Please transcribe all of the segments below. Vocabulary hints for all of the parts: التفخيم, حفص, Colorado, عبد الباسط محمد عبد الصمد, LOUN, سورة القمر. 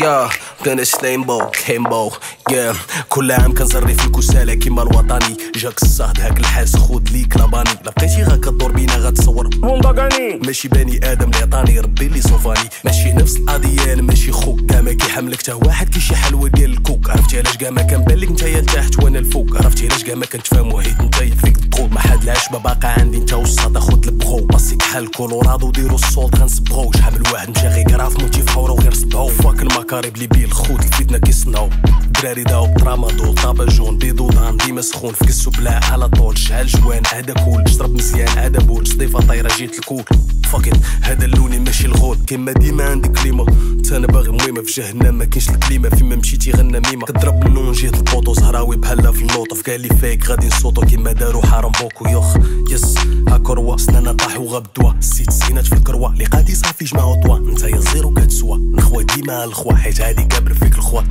يا كان سليمبو كيمبو يا كل عام كنزري في الكسالة كيما الوطني جاك الصهد هاك الحاس خود ليك لاباني لقيتي غا كدور بينا غتصور ونداكاني ماشي بني ادم اللي عطاني ربي اللي صوفاني ماشي نفس الاديان ماشي خوك كاع ما كيحملك حتى واحد كيشي حلوه ديال الكوك عرفتي علاش كاع ما كنبان لك نتايا لتحت وانا الفوق عرفتي علاش كاع ما كنتفاهمو حيت نتايا فيك تقول ما حد العاش ما باقا عندي نتا والصاد خود البخو باسي بحال كولورادو ديرو السولط غنصبغو شحال من واحد مشا غير كراف مونتي فورو غير صبغو فاك المكاريب لي بيه الخوت الفتنه كيصناو دراري داو بطرامادو طابا جون بيضودان ديما سخون فكسو بلا على طول شحال جوان هدا كول شرب مزيان هدا بول صديفه طايره جيت الكول فاكيت هدا اللوني ماشي الغول كيما ديما عندي كليمه تا انا باغي مويمه في جهنم ما كاينش الكليمه فيما مشيتي غنى ميمه كضرب اللون جهه البوطو زهراوي بحالا في اللوطو فكاع لي فايك غادي نصوتو كيما دارو حرام بوكو يخ يس هاك روا سنانا طاحو غا بدوا السيت سينات في الكروه لي قادي صافي جمعو طوا نتايا زيرو كتسوى نخوى ديما الخوا حيت عادي كابر فيك الخوا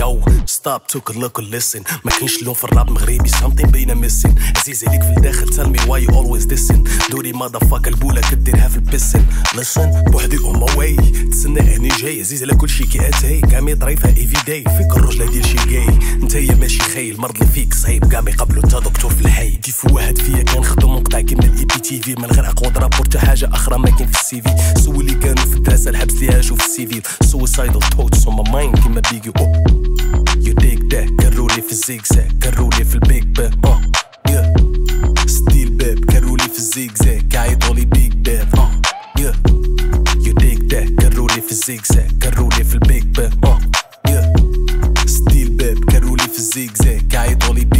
يو ستوب توك لوك ليسن ما كاينش لون في الراب مغربي سامثين بينا ميسين عزيز عليك في الداخل تلمي واي اولويز ديسن دوري ماذا فاك البوله كديرها في البسن لسن بوحدي اون واي تسنى هني جاي عزيز على كلشي كي اتاي كاع ما يضريفها ايفي داي فيك الرجله ديال شي جاي نتايا ماشي خايل المرض اللي فيك صعيب كاع ما يقبلو حتى دكتور في الحي كيف واحد فيا كنخدم ونقطع كيما الاي بي تي في من غير اقوى درابور حتى حاجه اخرى ما كاين في السي في سول اللي كانوا في الدراسه الحبس ديالها شوف السي في سوسايدال توتس اون ماي مايند كيما بيجي You dig that, كرولي في الزيكزاك كرولي في البيك باب yeah. ستيل باب كرولي في الزيكزاك كعيطولي بيك باب yeah. You dig that, كرولي في الزيكزاك كرولي في البيك باب yeah. ستيل باب كرولي في الزيكزاك كعيطولي بيك